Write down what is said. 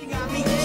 She got me.